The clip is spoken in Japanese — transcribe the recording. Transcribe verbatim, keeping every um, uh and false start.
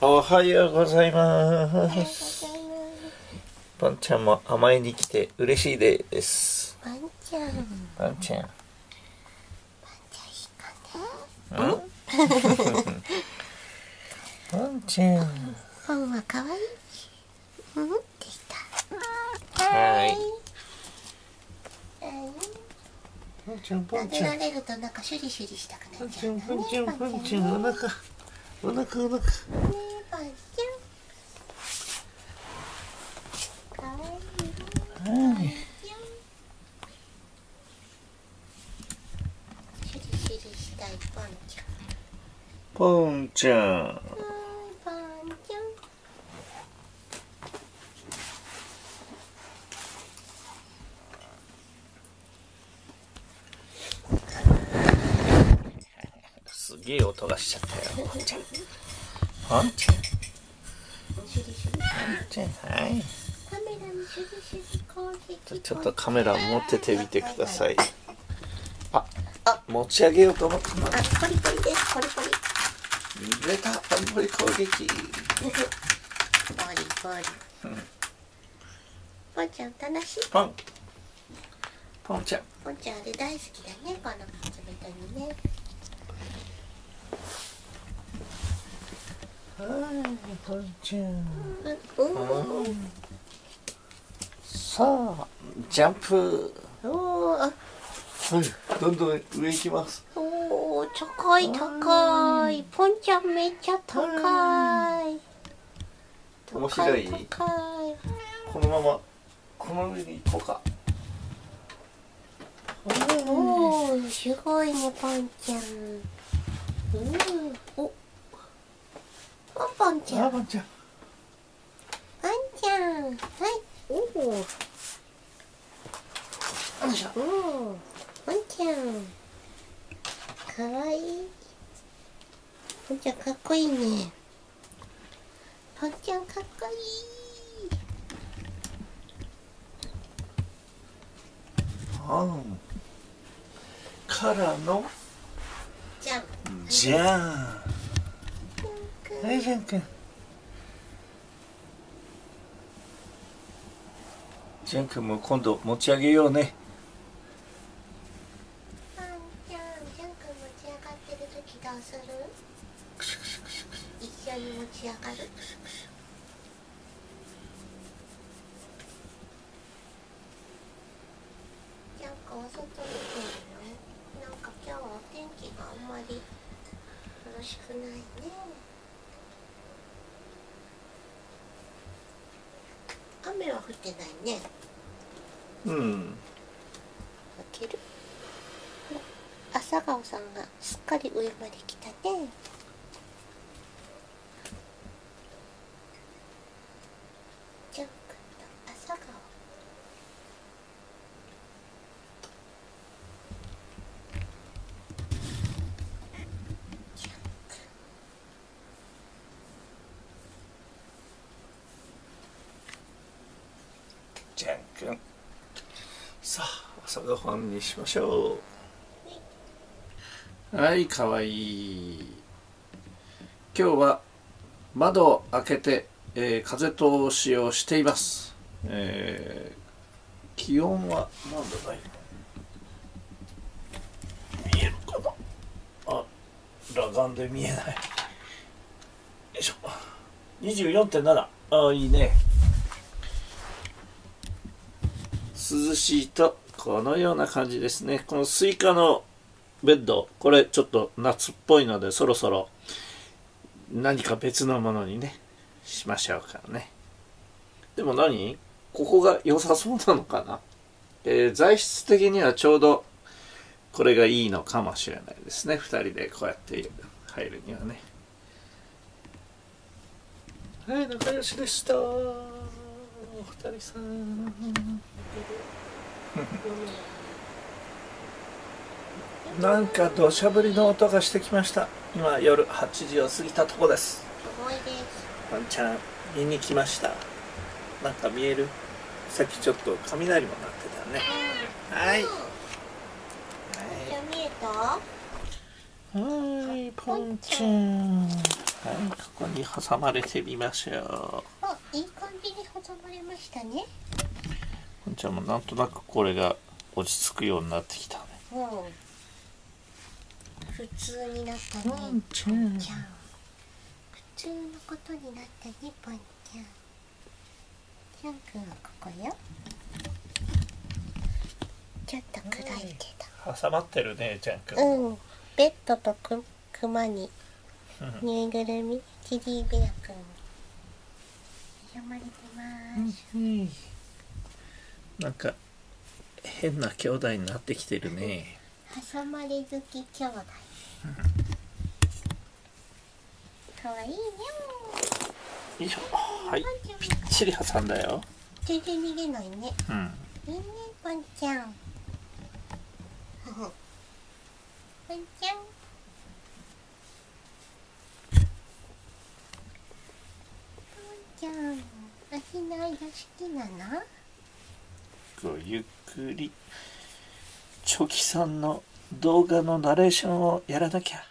おはようございます。パンちゃんも甘えに来て嬉しいです。パンちゃん。パンちゃん。パンちゃんいいかね。うん。パンちゃん。パンは可愛い。うんって言った。はい。パンちゃんパンちゃん。撫でられるとなんかシュリシュリしたくなっちゃうね。パンちゃんパンちゃんパンちゃんお腹。お腹お腹。ねえパンちゃん。はい、ポンちゃん。すげえ音がしちゃったよ、ポンちゃん。ポンちゃん。ポンちゃん、はい。ちょっとカメラを持っててみてください。あ、あ、持ち上げようと思ったの。あ、ポリポリです。ポリポリ。出た、ポリポリ攻撃。ポリポリ。うん。ポンちゃん楽しい。ポン。ポンちゃん。ポンちゃんあれ大好きだね。この冷たいにね。はい、ポンちゃん。うん。うん。さあ、ジャンプ。はい、どんどん上行きます。おお、高い高い。ポンちゃんめっちゃ高い。面白い。このままこの上に行こうか。おお、すごいねポンちゃん。おお、ポンちゃん。ポンちゃん。ポンちゃん、はい。おお、ポンちゃん、かわいい。ポンちゃんかっこいいね。ポンちゃんかっこいい。ポンからのじゃんじゃん。はいじゃんくん。ジャン君も今度持ち上げようね。パンちゃん、ジャン君持ち上がってる時どうする？一緒に持ち上がる？ジャン君お外に出るね。なんか今日お天気があんまりよろしくないね。雨は降ってないね。うん。開ける。朝顔さんがすっかり上まで来たね。ジャン君の朝顔。ジャン君、さあ朝ごはんにしましょう。はい、かわいい。今日は窓を開けて、えー、風通しをしています、えー、気温は何度だい？見えるかなあ、裸眼で見えない。よいしょ、 にじゅうよんてんなな。 ああ、いいね。涼しいとこのような感じですね。このスイカのベッド、これちょっと夏っぽいのでそろそろ何か別のものにねしましょうからね。でも何ここが良さそうなのかな、えー、材質的にはちょうどこれがいいのかもしれないですね。ふたりでこうやって入るにはね。はい、仲良しでした。お二人さん。なんか土砂降りの音がしてきました。今夜はちじを過ぎたとこです。ワンちゃん見に来ました。なんか見える？さっきちょっと雷も鳴ってたね。はい。めっちゃ見えた？はい、ポンちゃん。はい、ここに挟まれてみましょう。あ、いい感じに挟まれましたね。こんちゃんもなんとなくこれが落ち着くようになってきたね。うん、普通になったね。ぽんちゃん。普通のことになったね、ぽんちゃん。ジャン君はここよ。ちょっと砕いてた。挟まってるね、ジャン君。うん、ベッドとく熊に。ぬいぐるみ、テディベアくん。挟まれてます。うん、なんか変な兄弟になってきてるね。挟まれ好き兄弟。可愛いね。よいしょ。はい。ぴっちり挟んだよ。全然逃げないね。うん。いいね、ぽんちゃん。ぽんちゃん。じゃあ、足の間好きなの？こうゆっくりチョキさんの動画のナレーションをやらなきゃ。